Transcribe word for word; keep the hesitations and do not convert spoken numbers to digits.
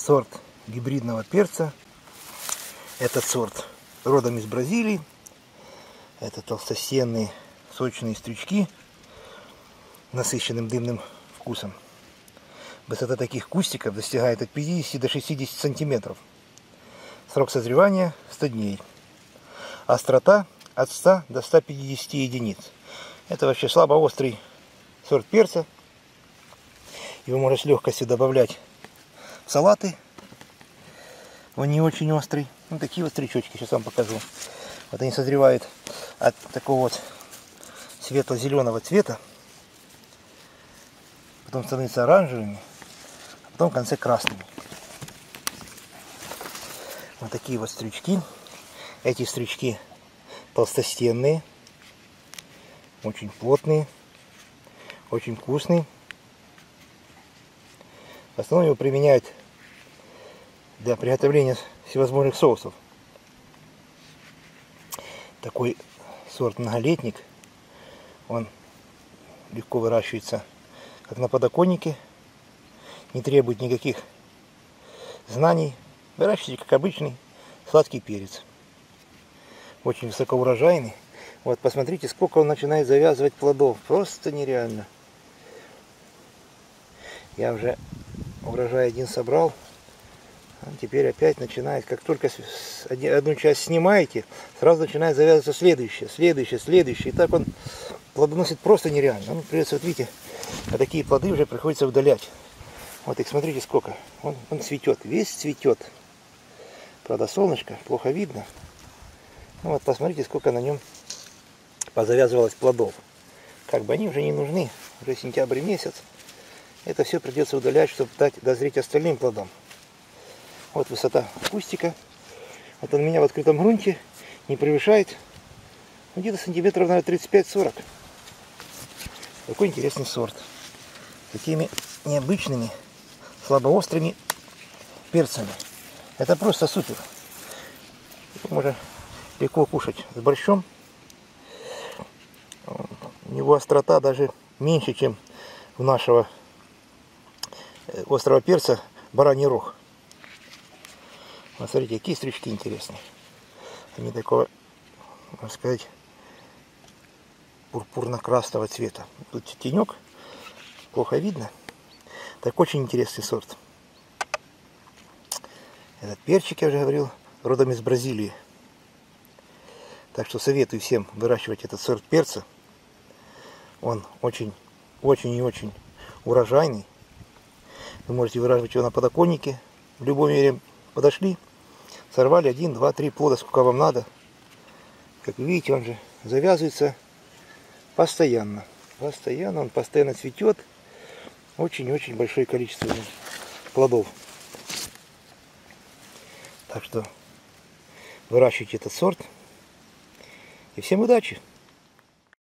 сорт гибридного перца. Этот сорт родом из Бразилии. Это толстосенные сочные стрючки с насыщенным дымным вкусом. Высота таких кустиков достигает от пятидесяти до шестидесяти сантиметров. Срок созревания сто дней. Острота от ста до ста пятидесяти единиц. Это вообще слабоострый сорт перца. Его можно с легкостью добавлять в салаты. Он не очень острый. Ну, такие вот стрючочки, сейчас вам покажу. Вот они созревают от такого вот светло-зеленого цвета. Потом становятся оранжевыми, а потом в конце красными. Вот такие вот стрючки. Эти стрючки толстостенные, очень плотные, очень вкусные. В основном его применяют для приготовления всевозможных соусов. Такой сорт многолетник, он легко выращивается как на подоконнике, не требует никаких знаний. Выращивайте как обычный сладкий перец, очень высокоурожайный. Вот посмотрите, сколько он начинает завязывать плодов, просто нереально. Я уже урожай один собрал, а теперь опять начинает, как только одну часть снимаете, сразу начинает завязываться следующее, следующее, следующее. И так он плодоносит просто нереально. Ну, придется, вот видите, а такие плоды уже приходится удалять. Вот их смотрите сколько. Он, он цветет, весь цветет. Правда, солнышко плохо видно. Ну вот посмотрите, сколько на нем позавязывалось плодов. Как бы они уже не нужны, уже сентябрь месяц. Это все придется удалять, чтобы дать дозреть остальным плодам. Вот высота кустика. Вот он у меня в открытом грунте не превышает, ну, где-то сантиметров, наверное, тридцать пять сорок. Такой интересный сорт. Такими необычными, слабоострыми перцами. Это просто супер. Его можно легко кушать с борщом. У него острота даже меньше, чем у нашего острого перца бараний рог. Вот смотрите, какие стрючки интересные. Они такого, можно сказать, пурпурно-красного цвета. Тут тенек, плохо видно. Так, очень интересный сорт. Этот перчик, я уже говорил, родом из Бразилии. Так что советую всем выращивать этот сорт перца. Он очень, очень и очень урожайный. Вы можете выращивать его на подоконнике. В любом мере подошли. Сорвали один, два, три плода, сколько вам надо. Как вы видите, он же завязывается постоянно. Постоянно, он постоянно цветет. Очень-очень большое количество плодов. Так что выращивайте этот сорт. И всем удачи!